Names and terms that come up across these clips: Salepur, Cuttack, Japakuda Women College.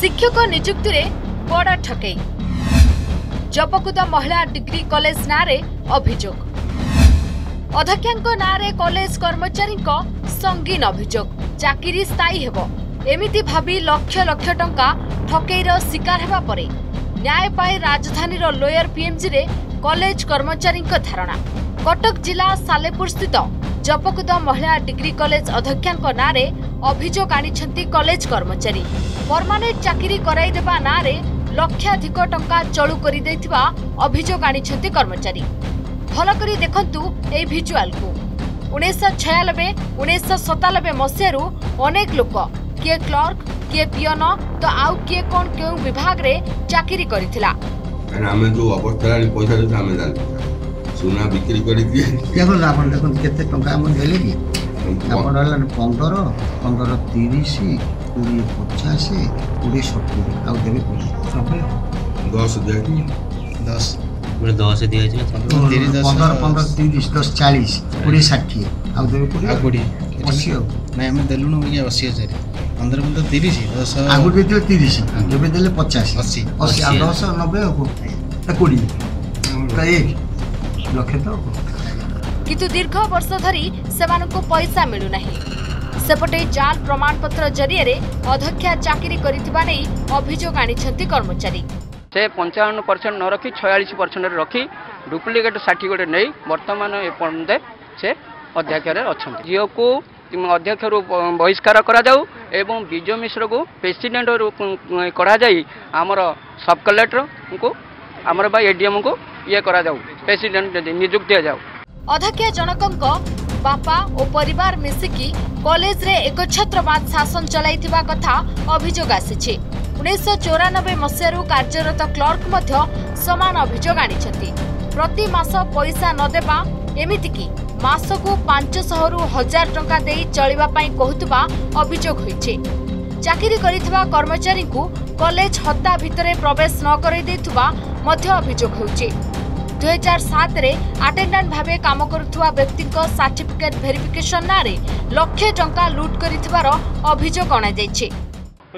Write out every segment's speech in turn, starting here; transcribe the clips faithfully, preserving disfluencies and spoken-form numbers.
शिक्षक निजुक्ति रे बड़ा ठकई जपकुदा महिला डिग्री कॉलेज नारे अभियोग अध्यक्षांको नारे कॉलेज कर्मचारी संगीन अभियोग चाकरी स्थायी हेबो एमिति भाबी लक्ष लक्ष टंका ठकईर शिकार हेबा परे न्याय पाई राजधानी रो लोयर पीएमजी रे कॉलेज कर्मचारी धारणा। कटक जिला सालेपुर स्थित जपकुदा महिला डिग्री कॉलेज अध्यक्षांको नारे अभियोग आनिछंती कॉलेज कर्मचारी परमानेंट चाकरी कराई देबा नारे लक्षाधिक टंका चलू करी देथिबा अभियोग आनिछंती कर्मचारी। भल करी देखंतु ए भिजुअल को उन्नीस सौ छियानबे उन्नीस सौ सत्तानबे मसीहारू अनेक लोक किए क्लर्क किए पियन तो आउ किए कोन केउ विभाग रे चाकरी करथिला। आमे जो अवस्था रे पैसा रे आमे जान सोना बिक्री करी के केगो लाभ देखन केते टंका हम देले की अपन होला पंद्रह पंद्रह तीस बीस पचास बीस सत्तर आउ देबे दस दस मेरे दस दिया छै पंद्रह पंद्रह तीस दस चालीस बीस साठ आउ देबे बीस नै हम देलुनो के अस्सी हज़ार पंद्रह पंद्रह तीस दस आगुर भी दियो तीस जब देले पचास अस्सी अस्सी आ दस नब्बे हो बीस तो एक लखे तो किंतु दीर्घ वर्ष धरी सेमानको पैसा मिलू नाही। सेपटे जाल प्रमाणपत्र जरिया रे अध्यक्षा चाकरी करितबा नै अभियोग आनिछंती कर्मचारी। से पंचावन परसेंट न रखी छियालीस परसेंट रखी डुप्लिकेट सर्टिफिकेट नै वर्तमान ए पर्यंत से अध्यक्ष रे अछंती जियो को अध्यक्ष रू बहिष्कार करा जाऊ एवं विजय मिश्र को प्रेसिडेंट रू करा जाई हमर सब कलेक्टर को हमर बा एडीएम को ये करा जाऊ प्रेसिडेंट नियुक्त दिया जाऊ। अध्यक्ष जनकंक बापा और परिवार मिसिकी कॉलेज रे एक छत्रवाद शासन चलाइथिबा कथा अभियोग आसीछि। उन्नीस सौ चौरानबे मसीहारू कार्यरत क्लर्क मध्य समान अभियोग आनिछथि। प्रति मास पैसा न देबा एमिति की मासकू पाँच सौ रु एक हज़ार टंका देई चलिबा पई कहतबा अभियोग होइछि। चाकरी करितबा कर्मचारी को कॉलेज हत्ता भितरे प्रवेश न करई देथुबा मध्य अभियोग होइछि। दो हज़ार सात रे अटेंडेंट भाबे काम करुवा व्यक्ति सर्टिफिकेट भेरिफिकेशन नारे लक्षे टंका लूट करितबार अभियोग अणा जायछि।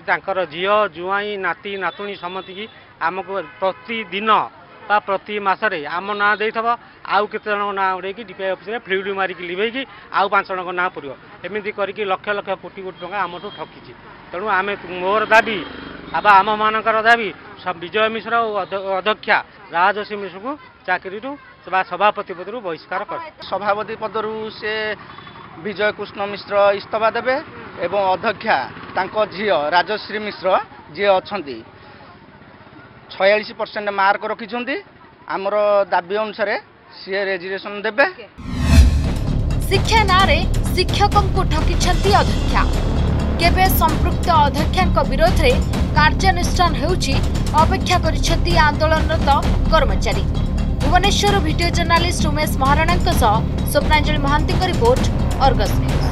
तांकर झियो जुआई नाती नातुणी समति की आमको प्रतिदिन बा प्रति मासरे आम ना देथबो आउ केतन ना उडेकी डीपी ऑफिसरे फ्लूड मारी की लिबेकी आउ पांच जणक ना पुरियो एमिति करिकी लक्ष लक्ष कोटी कोटी टंका आमठो ठकीछि। तेणु आमे मोर दाबी आबा आम मानकर दाबी विजय मिश्र और अध्यक्षा राजसी मिश्र को चाकरी सभापति पदर बहिष्कार कर सभापति पदर से विजय कृष्ण मिश्र इस्तफा देवे एवं अध्यक्षा तांको झियो राजश्री मिश्र जी अच्छा छियालीस परसेंट मार्क रखिंट आमर दाबी अनुसार सी रेजिग्नेशन देवे। शिक्षा ना शिक्षक को ठकी अध्यक्षा केवे संपृक्त अध्यक्षा विरोध में कार्यानुष्ठान हेउची अपेक्षा करिसेंती आंदोलनरत कर्मचारी। भुवनेश्वर भिडियो जर्नालीस्ट उमेश महाराणा सह Swapnanjali Mahanti report Argus news.